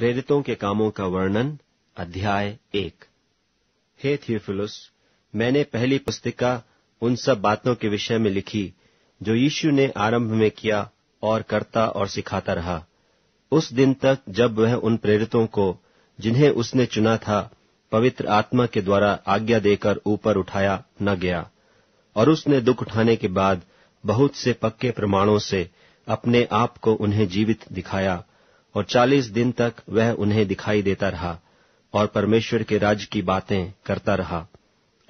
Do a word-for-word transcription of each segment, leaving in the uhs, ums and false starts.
प्रेरितों के कामों का वर्णन अध्याय एक। हे थियुफिलुस, मैंने पहली पुस्तिका उन सब बातों के विषय में लिखी जो यीशु ने आरंभ में किया और करता और सिखाता रहा, उस दिन तक जब वह उन प्रेरितों को जिन्हें उसने चुना था पवित्र आत्मा के द्वारा आज्ञा देकर ऊपर उठाया न गया। और उसने दुख उठाने के बाद बहुत से पक्के प्रमाणों से अपने आप को उन्हें जीवित दिखाया, और चालीस दिन तक वह उन्हें दिखाई देता रहा और परमेश्वर के राज्य की बातें करता रहा।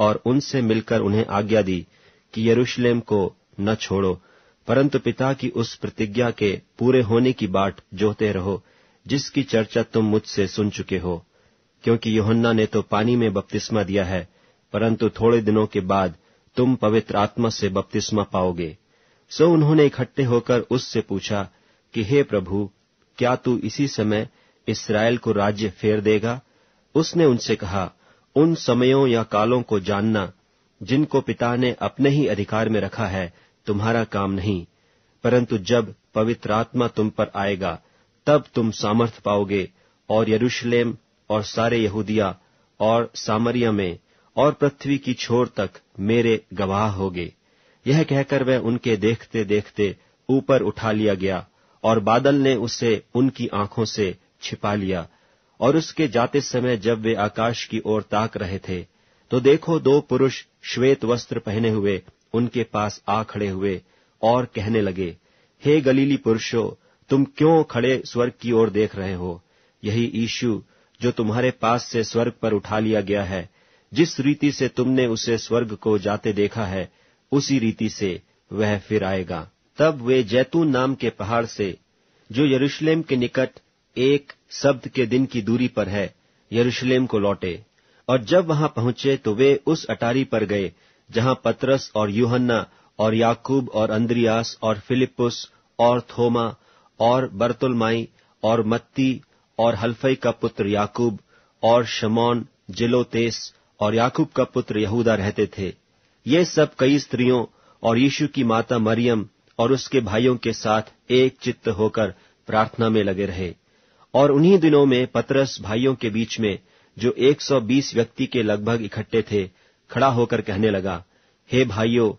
और उनसे मिलकर उन्हें आज्ञा दी कि यरूशलेम को न छोड़ो, परंतु पिता की उस प्रतिज्ञा के पूरे होने की बाट जोहते रहो जिसकी चर्चा तुम मुझसे सुन चुके हो। क्योंकि यूहन्ना ने तो पानी में बपतिस्मा दिया है, परंतु थोड़े दिनों के बाद तुम पवित्र आत्मा से बपतिस्मा पाओगे। सो उन्होंने इकट्ठे होकर उससे पूछा कि हे प्रभु, क्या तू इसी समय इसराइल को राज्य फेर देगा? उसने उनसे कहा, उन समयों या कालों को जानना जिनको पिता ने अपने ही अधिकार में रखा है तुम्हारा काम नहीं, परंतु जब पवित्र आत्मा तुम पर आएगा तब तुम सामर्थ पाओगे, और यरूशलेम और सारे यहूदिया और सामरिया में और पृथ्वी की छोर तक मेरे गवाह होगे। यह कहकर वह उनके देखते देखते ऊपर उठा लिया गया, और बादल ने उसे उनकी आंखों से छिपा लिया। और उसके जाते समय जब वे आकाश की ओर ताक रहे थे, तो देखो, दो पुरुष श्वेत वस्त्र पहने हुए उनके पास आ खड़े हुए और कहने लगे, हे गलीली पुरुषों, तुम क्यों खड़े स्वर्ग की ओर देख रहे हो? यही यीशु जो तुम्हारे पास से स्वर्ग पर उठा लिया गया है, जिस रीति से तुमने उसे स्वर्ग को जाते देखा है, उसी रीति से वह फिर आएगा। तब वे जैतून नाम के पहाड़ से, जो यरूशलेम के निकट एक शब्द के दिन की दूरी पर है, यरूशलेम को लौटे। और जब वहां पहुंचे तो वे उस अटारी पर गए जहां पतरस और यूहन्ना और याकूब और अंद्रियास और फिलिप्पुस और थोमा और बरतुल्माई और मत्ती और हल्फई का पुत्र याकूब और शमौन जेलोतेस और याकूब का पुत्र यहूदा रहते थे। ये सब कई स्त्रियों और यीशु की माता मरियम और उसके भाइयों के साथ एक चित्त होकर प्रार्थना में लगे रहे। और उन्हीं दिनों में पतरस भाइयों के बीच में, जो एक सौ बीस व्यक्ति के लगभग इकट्ठे थे, खड़ा होकर कहने लगा, हे भाइयों,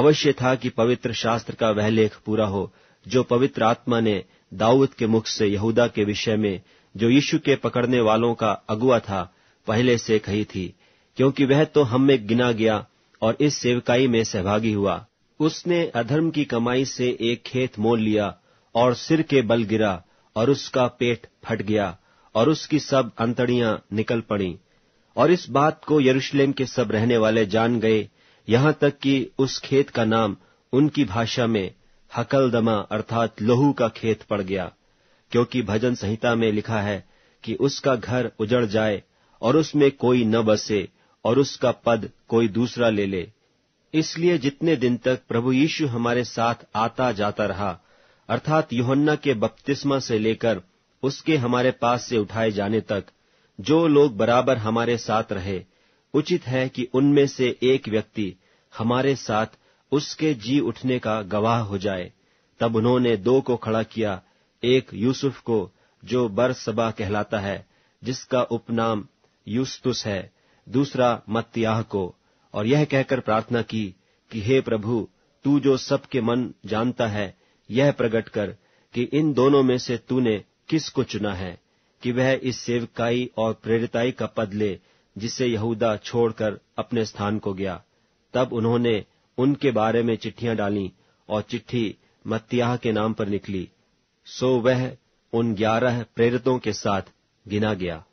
अवश्य था कि पवित्र शास्त्र का वह लेख पूरा हो जो पवित्र आत्मा ने दाऊद के मुख से यहूदा के विषय में, जो यीशु के पकड़ने वालों का अगुआ था, पहले से कही थी। क्योंकि वह तो हम में गिना गया और इस सेवकाई में सहभागी हुआ। उसने अधर्म की कमाई से एक खेत मोल लिया और सिर के बल गिरा, और उसका पेट फट गया और उसकी सब अंतड़ियां निकल पड़ी। और इस बात को यरूशलेम के सब रहने वाले जान गए, यहां तक कि उस खेत का नाम उनकी भाषा में हकलदमा अर्थात लोहू का खेत पड़ गया। क्योंकि भजन संहिता में लिखा है कि उसका घर उजड़ जाए और उसमें कोई न बसे, और उसका पद कोई दूसरा ले ले। इसलिए जितने दिन तक प्रभु यीशु हमारे साथ आता जाता रहा, अर्थात यूहन्ना के बपतिस्मा से लेकर उसके हमारे पास से उठाए जाने तक, जो लोग बराबर हमारे साथ रहे, उचित है कि उनमें से एक व्यक्ति हमारे साथ उसके जी उठने का गवाह हो जाए। तब उन्होंने दो को खड़ा किया, एक यूसुफ को, जो बरसबा कहलाता है, जिसका उपनाम यूस्तुस है, दूसरा मत्तियाह को। और यह कहकर प्रार्थना की कि हे प्रभु, तू जो सबके मन जानता है, यह प्रकट कर कि इन दोनों में से तूने किसको चुना है कि वह इस सेवकाई और प्रेरिताई का पद ले, जिसे यहूदा छोड़कर अपने स्थान को गया। तब उन्होंने उनके बारे में चिट्ठियां डाली, और चिट्ठी मत्तियाह के नाम पर निकली। सो वह उन ग्यारह प्रेरितों के साथ गिना गया।